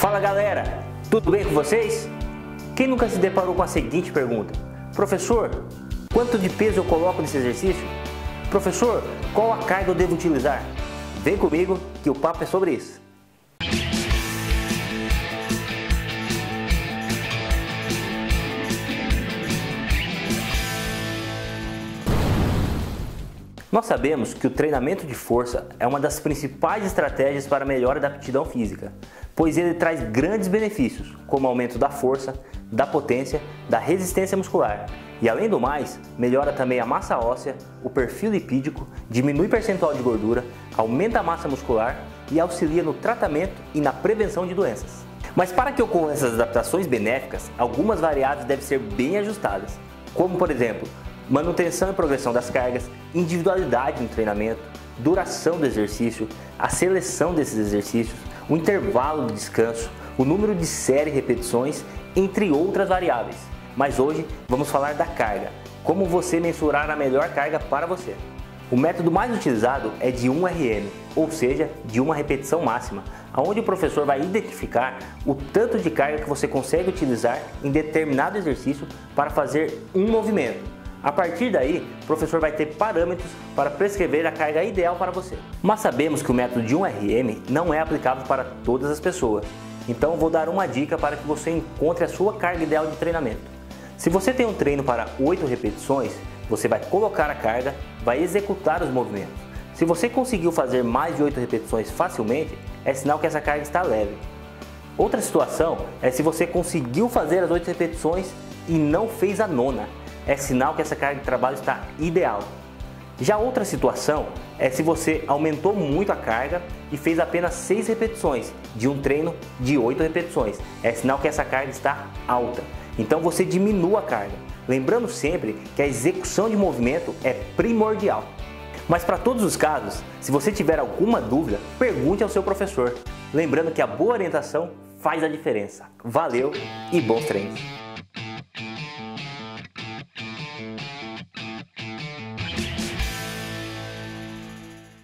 Fala galera, tudo bem com vocês? Quem nunca se deparou com a seguinte pergunta: professor, quanto de peso eu coloco nesse exercício? Professor, qual a carga eu devo utilizar? Vem comigo que o papo é sobre isso. Nós sabemos que o treinamento de força é uma das principais estratégias para a melhora da aptidão física, pois ele traz grandes benefícios, como aumento da força, da potência, da resistência muscular e, além do mais, melhora também a massa óssea, o perfil lipídico, diminui o percentual de gordura, aumenta a massa muscular e auxilia no tratamento e na prevenção de doenças. Mas para que ocorram essas adaptações benéficas, algumas variáveis devem ser bem ajustadas, como por exemplo, manutenção e progressão das cargas, individualidade no treinamento, duração do exercício, a seleção desses exercícios, o intervalo de descanso, o número de série e repetições, entre outras variáveis. Mas hoje vamos falar da carga, como você mensurar a melhor carga para você. O método mais utilizado é de 1RM, ou seja, de uma repetição máxima, onde o professor vai identificar o tanto de carga que você consegue utilizar em determinado exercício para fazer um movimento. A partir daí, o professor vai ter parâmetros para prescrever a carga ideal para você. Mas sabemos que o método de 1RM não é aplicável para todas as pessoas, então vou dar uma dica para que você encontre a sua carga ideal de treinamento. Se você tem um treino para 8 repetições, você vai colocar a carga, vai executar os movimentos. Se você conseguiu fazer mais de 8 repetições facilmente, é sinal que essa carga está leve. Outra situação é se você conseguiu fazer as 8 repetições e não fez a 9ª. É sinal que essa carga de trabalho está ideal. Já outra situação é se você aumentou muito a carga e fez apenas 6 repetições de um treino de 8 repetições. É sinal que essa carga está alta. Então você diminua a carga. Lembrando sempre que a execução de movimento é primordial. Mas para todos os casos, se você tiver alguma dúvida, pergunte ao seu professor. Lembrando que a boa orientação faz a diferença. Valeu e bons treinos!